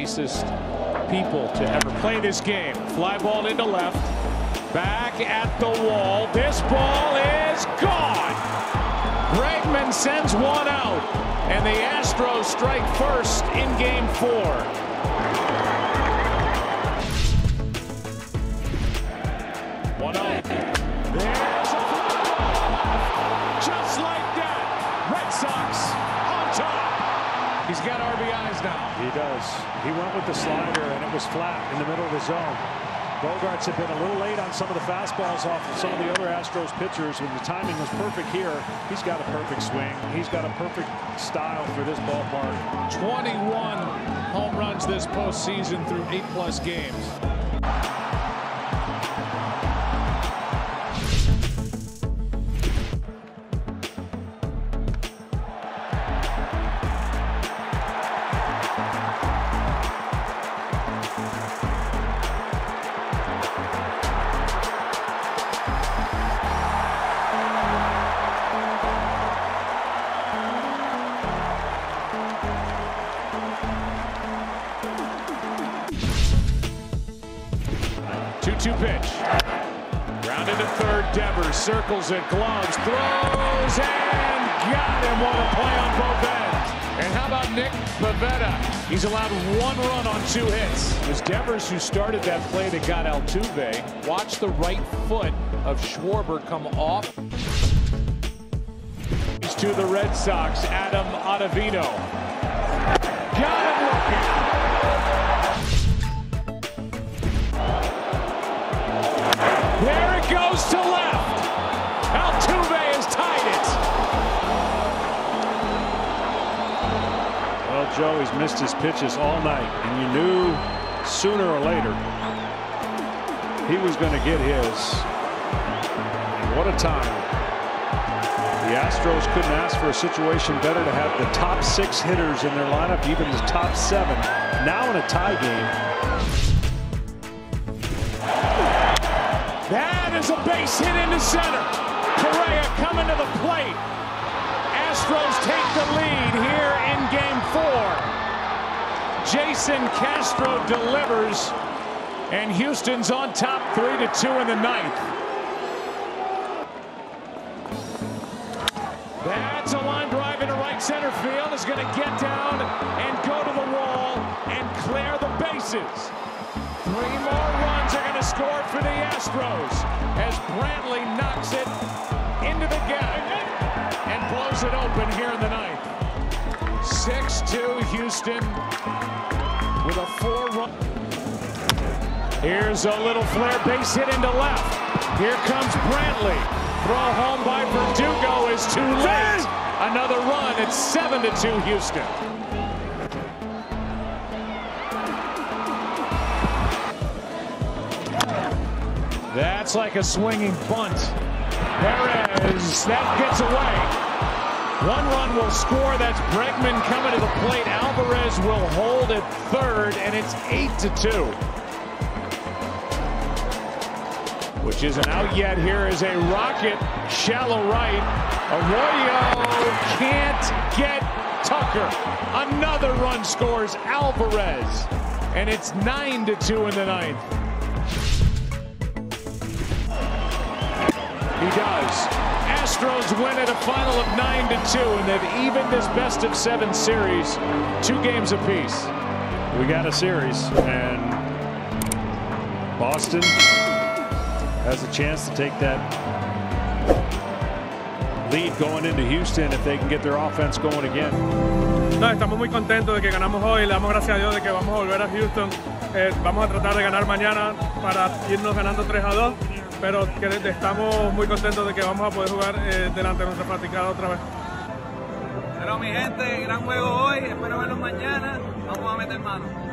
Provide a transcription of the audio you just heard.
nicest people to ever play this game. Fly ball into left. Back at the wall. This ball is gone. Bregman sends one out. And the Astros strike first in game four. He's got RBIs now. He does. He went with the slider, and it was flat in the middle of the zone. Bogarts had been a little late on some of the fastballs off of some of the other Astros pitchers, and the timing was perfect here. He's got a perfect swing. He's got a perfect style for this ballpark. 21 home runs this postseason through 8+ games. Pitch. Rounded to third, Devers circles it, gloves, throws, and got him. What a play on both ends. And how about Nick Pavetta? He's allowed one run on 2 hits. It was Devers who started that play that got Altuve. Watch the right foot of Schwarber come off. He's to the Red Sox, Adam Ottavino. Got him looking. There it goes to left. Altuve has tied it. Well, Joe, he's missed his pitches all night, and you knew sooner or later he was going to get his. And what a time. The Astros couldn't ask for a situation better to have the top 6 hitters in their lineup, even the top 7, now in a tie game. That is a base hit into center. Correa coming to the plate. Astros take the lead here in game 4. Jason Castro delivers, and Houston's on top 3-2 in the 9th. That's a line drive into right center field. It's going to get down and go to the wall and clear the bases. 3 more runs are going to score for the Astros as Brantley knocks it into the gap and blows it open here in the 9th. 6-2 Houston with a 4-run. Here's a little flare base hit into left. Here comes Brantley. Throw home by Verdugo is too late. Another run. It's 7-2 Houston. That's like a swinging bunt. Perez, that gets away. One run will score. That's Bregman coming to the plate. Alvarez will hold at third, and it's 8-2. Which isn't out yet. Here is a rocket, shallow right. Arroyo can't get Tucker. Another run scores Alvarez, and it's 9-2 in the 9th. He does. Astros win at a final of 9-2, and they've evened this best-of-7 series, 2 games apiece. We got a series, and Boston has a chance to take that lead going into Houston if they can get their offense going again. No, estamos muy contentos de que ganamos hoy. Le damos gracias a Dios de que vamos a volver a Houston. Vamos a tratar de ganar mañana para irnos ganando 3-2. Pero estamos muy contentos de que vamos a poder jugar delante de nuestra fanaticada otra vez. Pero mi gente, gran juego hoy, espero verlos mañana, vamos a meter mano.